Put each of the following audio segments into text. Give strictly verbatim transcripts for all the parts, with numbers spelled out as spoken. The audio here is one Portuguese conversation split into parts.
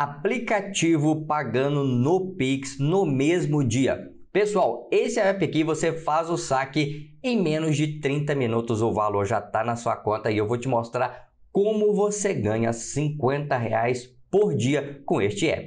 aplicativo pagando no Pix no mesmo dia. Pessoal, esse app aqui você faz o saque em menos de trinta minutos, o valor já está na sua conta e eu vou te mostrar como você ganha cinquenta reais por dia com este app.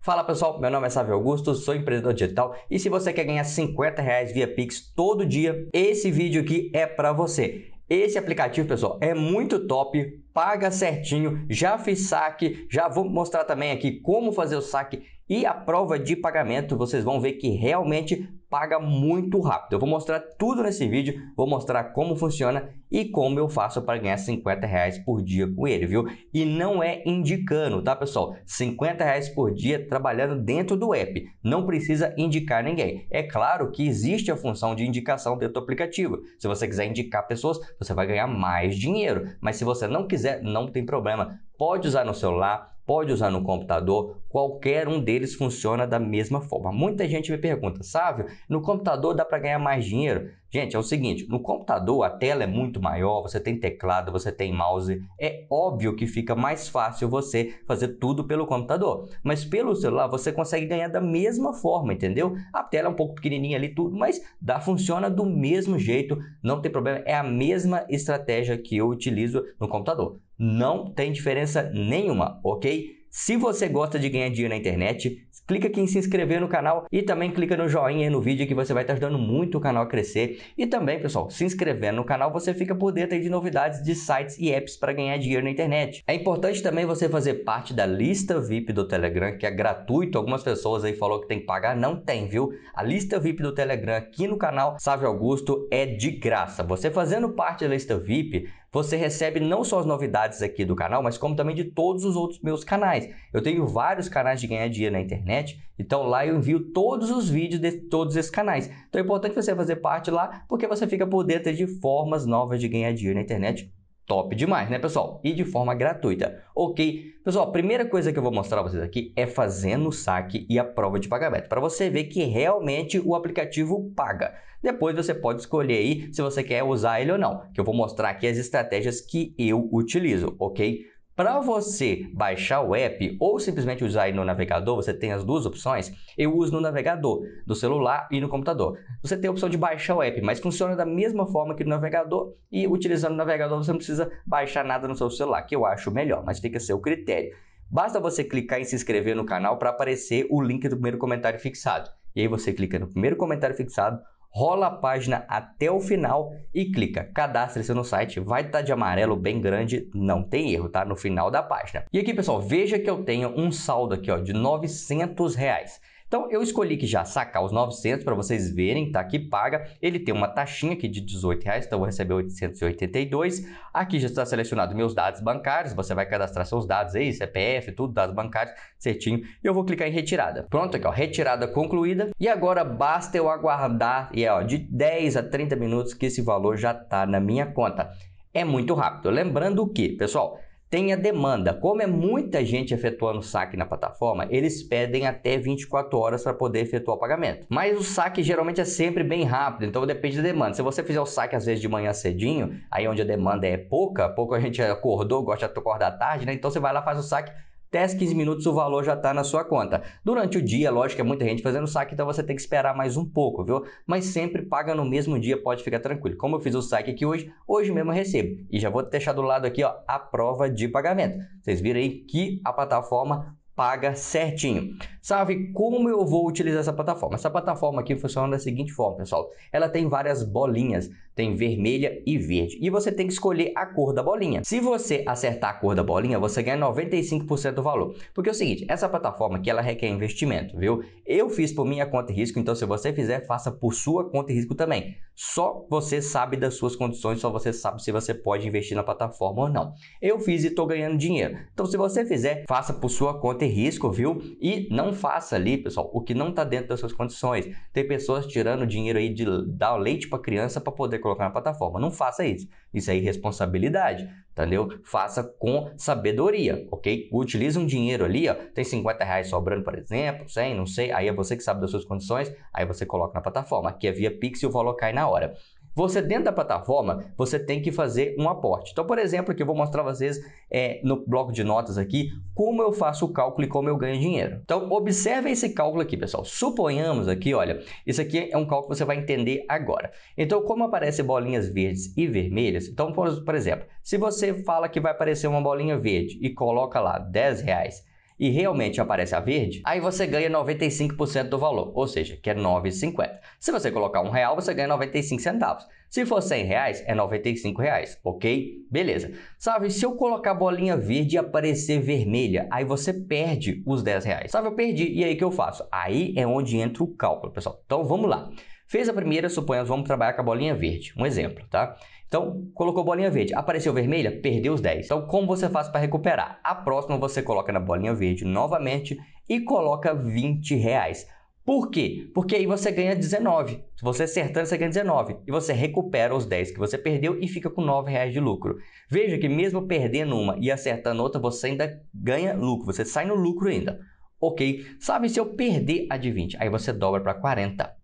Fala pessoal, meu nome é Sávio Augusto, sou empreendedor digital e se você quer ganhar cinquenta reais via Pix todo dia, esse vídeo aqui é para você. Esse aplicativo, pessoal, é muito top, paga certinho, já fiz saque, já vou mostrar também aqui como fazer o saque e a prova de pagamento, vocês vão ver que realmente paga muito rápido. Eu vou mostrar tudo nesse vídeo, vou mostrar como funciona e como eu faço para ganhar cinquenta reais por dia com ele, viu? E não é indicando, tá pessoal? cinquenta reais por dia trabalhando dentro do app, não precisa indicar ninguém. É claro que existe a função de indicação dentro do aplicativo. Se você quiser indicar pessoas, você vai ganhar mais dinheiro, mas se você não quiser, não tem problema. Pode usar no celular, pode usar no computador, qualquer um deles funciona da mesma forma. Muita gente me pergunta, Sávio, no computador dá para ganhar mais dinheiro? Gente, é o seguinte, no computador a tela é muito maior, você tem teclado, você tem mouse, é óbvio que fica mais fácil você fazer tudo pelo computador, mas pelo celular você consegue ganhar da mesma forma, entendeu? A tela é um pouco pequenininha ali tudo, mas dá, funciona do mesmo jeito, não tem problema, é a mesma estratégia que eu utilizo no computador. Não tem diferença nenhuma, ok? Se você gosta de ganhar dinheiro na internet, clica aqui em se inscrever no canal e também clica no joinha no vídeo que você vai estar ajudando muito o canal a crescer. E também, pessoal, se inscrevendo no canal você fica por dentro aí de novidades de sites e apps para ganhar dinheiro na internet. É importante também você fazer parte da lista V I P do Telegram, que é gratuito. Algumas pessoas aí falaram que tem que pagar, não tem, viu? A lista V I P do Telegram aqui no canal Sávio Augusto é de graça. Você fazendo parte da lista V I P, você recebe não só as novidades aqui do canal, mas como também de todos os outros meus canais. Eu tenho vários canais de ganhar dinheiro na internet, então lá eu envio todos os vídeos de todos esses canais. Então é importante você fazer parte lá, porque você fica por dentro de formas novas de ganhar dinheiro na internet. Top demais, né pessoal? E de forma gratuita, ok? Pessoal, a primeira coisa que eu vou mostrar a vocês aqui é fazendo o saque e a prova de pagamento, para você ver que realmente o aplicativo paga. Depois você pode escolher aí se você quer usar ele ou não, que eu vou mostrar aqui as estratégias que eu utilizo, ok? Para você baixar o app ou simplesmente usar aí no navegador, você tem as duas opções. Eu uso no navegador, do celular e no computador. Você tem a opção de baixar o app, mas funciona da mesma forma que no navegador e utilizando o navegador você não precisa baixar nada no seu celular, que eu acho melhor, mas fica a seu critério. Basta você clicar em se inscrever no canal para aparecer o link do primeiro comentário fixado. E aí você clica no primeiro comentário fixado, rola a página até o final e clica, cadastre-se no site, vai estar de amarelo bem grande, não tem erro, tá? No final da página. E aqui, pessoal, veja que eu tenho um saldo aqui, ó, de novecentos reais. Então, eu escolhi que já sacar os novecentos para vocês verem, tá? Que paga. Ele tem uma taxinha aqui de dezoito reais, então eu vou receber oitocentos e oitenta e dois. Aqui já está selecionado meus dados bancários, você vai cadastrar seus dados aí, C P F, tudo, dados bancários, certinho. E eu vou clicar em retirada. Pronto, aqui ó, retirada concluída. E agora basta eu aguardar, e é ó, de dez a trinta minutos que esse valor já tá na minha conta. É muito rápido. Lembrando que, pessoal, tem a demanda, como é muita gente efetuando saque na plataforma, eles pedem até vinte e quatro horas para poder efetuar o pagamento. Mas o saque geralmente é sempre bem rápido, então depende da demanda. Se você fizer o saque às vezes de manhã cedinho, aí onde a demanda é pouca, pouco a gente acordou, gosta de acordar tarde, né? Então você vai lá, faz o saque, dez, quinze minutos o valor já está na sua conta. Durante o dia, lógico, é muita gente fazendo saque, então você tem que esperar mais um pouco, viu? Mas sempre paga no mesmo dia, pode ficar tranquilo. Como eu fiz o saque aqui hoje, hoje mesmo eu recebo. E já vou deixar do lado aqui, ó, a prova de pagamento. Vocês viram aí que a plataforma paga certinho. Sabe como eu vou utilizar essa plataforma? Essa plataforma aqui funciona da seguinte forma, pessoal. Ela tem várias bolinhas, tem vermelha e verde. E você tem que escolher a cor da bolinha. Se você acertar a cor da bolinha, você ganha noventa e cinco por cento do valor. Porque é o seguinte, essa plataforma aqui, ela requer investimento, viu? Eu fiz por minha conta e risco, então se você fizer, faça por sua conta e risco também. Só você sabe das suas condições, só você sabe se você pode investir na plataforma ou não. Eu fiz e estou ganhando dinheiro. Então se você fizer, faça por sua conta e risco, viu? E não faça ali, pessoal, o que não está dentro das suas condições. Tem pessoas tirando dinheiro aí de dar leite para criança para poder colocar na plataforma. Não faça isso. Isso é irresponsabilidade, entendeu? Faça com sabedoria, ok? Utiliza um dinheiro ali, ó, tem cinquenta reais sobrando, por exemplo, cem, não sei. Aí é você que sabe das suas condições, aí você coloca na plataforma. Aqui é via Pix e o valor cai na hora. você dentro da plataforma, você tem que fazer um aporte. Então, por exemplo, aqui eu vou mostrar para vocês é, no bloco de notas aqui, como eu faço o cálculo e como eu ganho dinheiro. Então, observe esse cálculo aqui, pessoal. Suponhamos aqui, olha, isso aqui é um cálculo que você vai entender agora. Então, como aparecem bolinhas verdes e vermelhas, então, por, por exemplo, se você fala que vai aparecer uma bolinha verde e coloca lá dez reais, e realmente aparece a verde, aí você ganha noventa e cinco por cento do valor, ou seja, que é nove reais e cinquenta centavos. Se você colocar um real, você ganha noventa e cinco centavos. Se for cem reais, é noventa e cinco reais, ok? Beleza. Sabe, se eu colocar a bolinha verde e aparecer vermelha, aí você perde os dez reais. Sabe, eu perdi, e aí que eu faço? Aí é onde entra o cálculo, pessoal. Então, vamos lá. Fez a primeira, suponhamos, vamos trabalhar com a bolinha verde. Um exemplo, tá? Então, colocou bolinha verde. Apareceu vermelha, perdeu os dez. Então, como você faz para recuperar? A próxima você coloca na bolinha verde novamente e coloca vinte reais. Por quê? Porque aí você ganha dezenove. Se você acertando, você ganha dezenove. E você recupera os dez que você perdeu e fica com nove reais de lucro. Veja que mesmo perdendo uma e acertando outra, você ainda ganha lucro. Você sai no lucro ainda. Ok? Sabe, se eu perder a de vinte, aí você dobra para quarenta.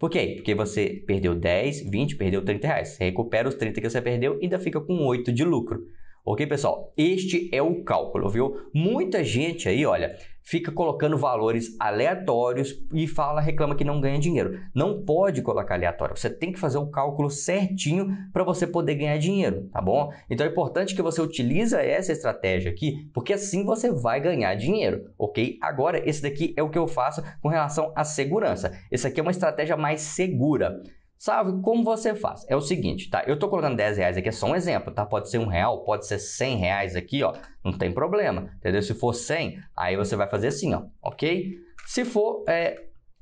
Por quê? Porque você perdeu dez, vinte, perdeu trinta reais. Você recupera os trinta que você perdeu e ainda fica com oito de lucro. Ok, pessoal? Este é o cálculo, viu? Muita gente aí, olha, fica colocando valores aleatórios e fala, reclama que não ganha dinheiro. Não pode colocar aleatório. Você tem que fazer o cálculo certinho para você poder ganhar dinheiro, tá bom? Então é importante que você utilize essa estratégia aqui, porque assim você vai ganhar dinheiro, ok? Agora, esse daqui é o que eu faço com relação à segurança. Esse aqui é uma estratégia mais segura. Sabe como você faz? É o seguinte, tá? Eu tô colocando dez reais aqui, é só um exemplo, tá? Pode ser um real, pode ser cem reais aqui, ó. Não tem problema, entendeu? Se for cem, aí você vai fazer assim, ó, ok? Se for é,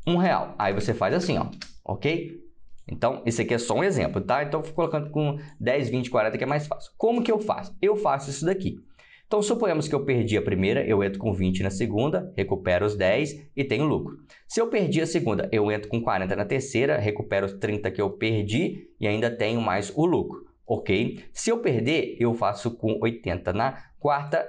um real, aí você faz assim, ó, ok? Então, esse aqui é só um exemplo, tá? Então, eu fico colocando com dez, vinte, quarenta, que é mais fácil. Como que eu faço? Eu faço isso daqui. Então, suponhamos que eu perdi a primeira, eu entro com vinte na segunda, recupero os dez e tenho lucro. Se eu perdi a segunda, eu entro com quarenta na terceira, recupero os trinta que eu perdi e ainda tenho mais o lucro, ok? Se eu perder, eu faço com oitenta na quarta,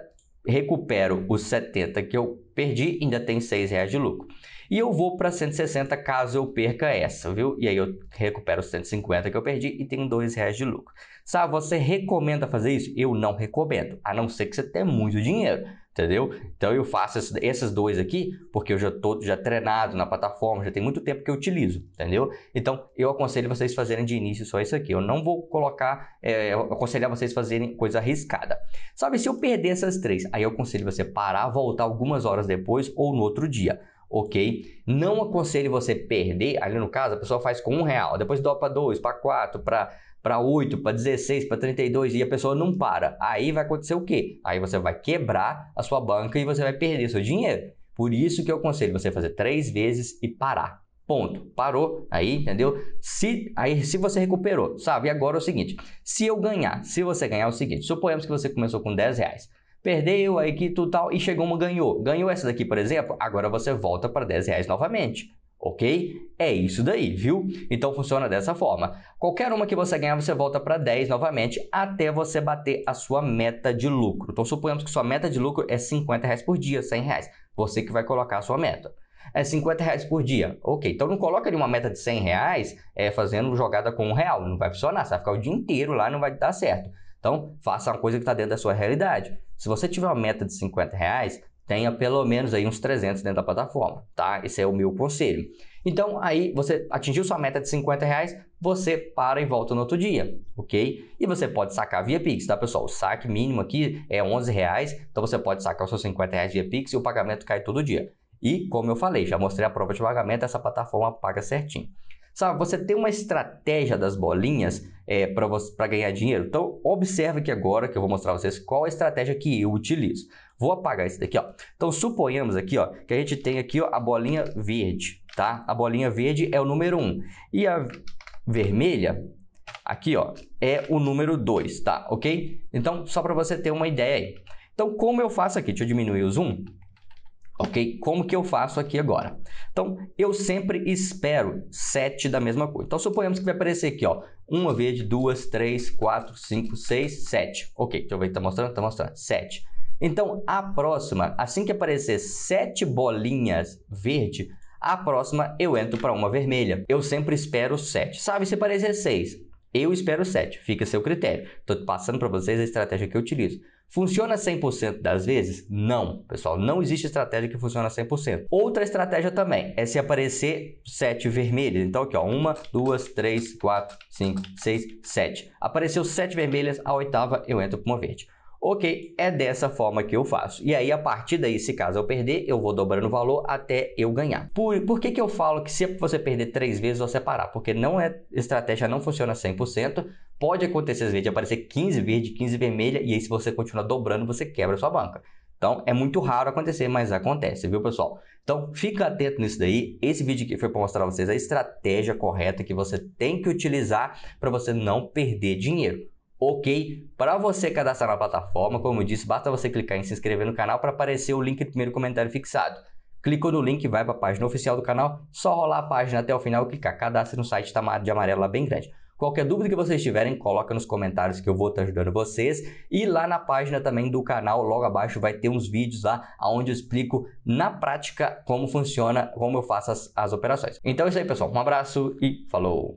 recupero os setenta que eu perdi e ainda tenho seis reais de lucro. E eu vou para cento e sessenta caso eu perca essa, viu? E aí eu recupero os cento e cinquenta que eu perdi e tenho dois reais de lucro. Sabe, você recomenda fazer isso? Eu não recomendo, a não ser que você tenha muito dinheiro, entendeu? Então eu faço esses dois aqui porque eu já estou já treinado na plataforma, já tem muito tempo que eu utilizo, entendeu? Então eu aconselho vocês fazerem de início só isso aqui. Eu não vou colocar, é, eu aconselho vocês fazerem coisa arriscada. Sabe, se eu perder essas três, aí eu aconselho você parar, voltar algumas horas depois ou no outro dia. Ok? Não aconselho você perder, ali no caso a pessoa faz com um real, depois dobra para dois, para quatro, para oito, para dezesseis, para trinta e dois e a pessoa não para. Aí vai acontecer o quê? Aí você vai quebrar a sua banca e você vai perder seu dinheiro. Por isso que eu aconselho você fazer três vezes e parar. Ponto. Parou aí, entendeu? Se, aí, se você recuperou, sabe? E agora é o seguinte, se eu ganhar, se você ganhar é o seguinte, suponhamos que você começou com dez reais. Perdeu, aí que tudo tal, e chegou uma, ganhou. Ganhou essa daqui, por exemplo, agora você volta para dez reais novamente, ok? É isso daí, viu? Então funciona dessa forma. Qualquer uma que você ganhar, você volta para dez novamente até você bater a sua meta de lucro. Então suponhamos que sua meta de lucro é cinquenta reais por dia, cem reais. Você que vai colocar a sua meta. É cinquenta reais por dia, ok? Então não coloca ali uma meta de cem reais é, fazendo jogada com um real, não vai funcionar. Você vai ficar o dia inteiro lá, não vai dar certo. Então, faça uma coisa que está dentro da sua realidade. Se você tiver uma meta de cinquenta reais, tenha pelo menos aí uns trezentos dentro da plataforma, tá? Esse é o meu conselho. Então, aí você atingiu sua meta de cinquenta reais, você para e volta no outro dia, ok? E você pode sacar via Pix, tá, pessoal? O saque mínimo aqui é onze reais, então você pode sacar os seus cinquenta reais via Pix e o pagamento cai todo dia. E, como eu falei, já mostrei a prova de pagamento, essa plataforma paga certinho. Sabe, você tem uma estratégia das bolinhas é, para ganhar dinheiro? Então, observe aqui agora que eu vou mostrar a vocês qual a estratégia que eu utilizo. Vou apagar isso daqui, ó. Então, suponhamos aqui, ó, que a gente tem aqui, ó, a bolinha verde, tá? A bolinha verde é o número um. E a vermelha, aqui, ó, é o número dois, tá? Ok? Então, só para você ter uma ideia aí. Então, como eu faço aqui? Deixa eu diminuir o zoom. Ok? Como que eu faço aqui agora? Então, eu sempre espero sete da mesma coisa. Então, suponhamos que vai aparecer aqui, ó. Uma verde, duas, três, quatro, cinco, seis, sete. Ok, deixa eu ver, tá mostrando? Tá mostrando. sete. Então, a próxima, assim que aparecer sete bolinhas verde, a próxima eu entro para uma vermelha. Eu sempre espero sete. Sabe, se aparecer seis, Eu espero sete, fica a seu critério. Estou passando para vocês a estratégia que eu utilizo. Funciona cem por cento das vezes? Não, pessoal, não existe estratégia que funciona cem por cento. Outra estratégia também é se aparecer sete vermelhas. Então aqui, ó, uma, duas, três, quatro, cinco, seis, sete. Apareceu sete vermelhas, a oitava eu entro para uma verde. Ok, é dessa forma que eu faço. E aí, a partir daí, se caso eu perder, eu vou dobrando o valor até eu ganhar. Por, por que que eu falo que se você perder três vezes, você parar? Porque não é, estratégia não funciona cem por cento. Pode acontecer, às vezes, de aparecer quinze verde, quinze vermelha, e aí se você continuar dobrando, você quebra a sua banca. Então, é muito raro acontecer, mas acontece, viu, pessoal? Então, fica atento nisso daí. Esse vídeo aqui foi para mostrar a vocês a estratégia correta que você tem que utilizar para você não perder dinheiro. Ok? Para você cadastrar na plataforma, como eu disse, basta você clicar em se inscrever no canal para aparecer o link do primeiro comentário fixado. Clicou no link, vai para a página oficial do canal, só rolar a página até o final e clicar cadastre no site, tá de amarelo lá bem grande. Qualquer dúvida que vocês tiverem, coloca nos comentários que eu vou estar ajudando vocês. E lá na página também do canal, logo abaixo, vai ter uns vídeos lá onde eu explico na prática como funciona, como eu faço as, as operações. Então é isso aí, pessoal. Um abraço e falou!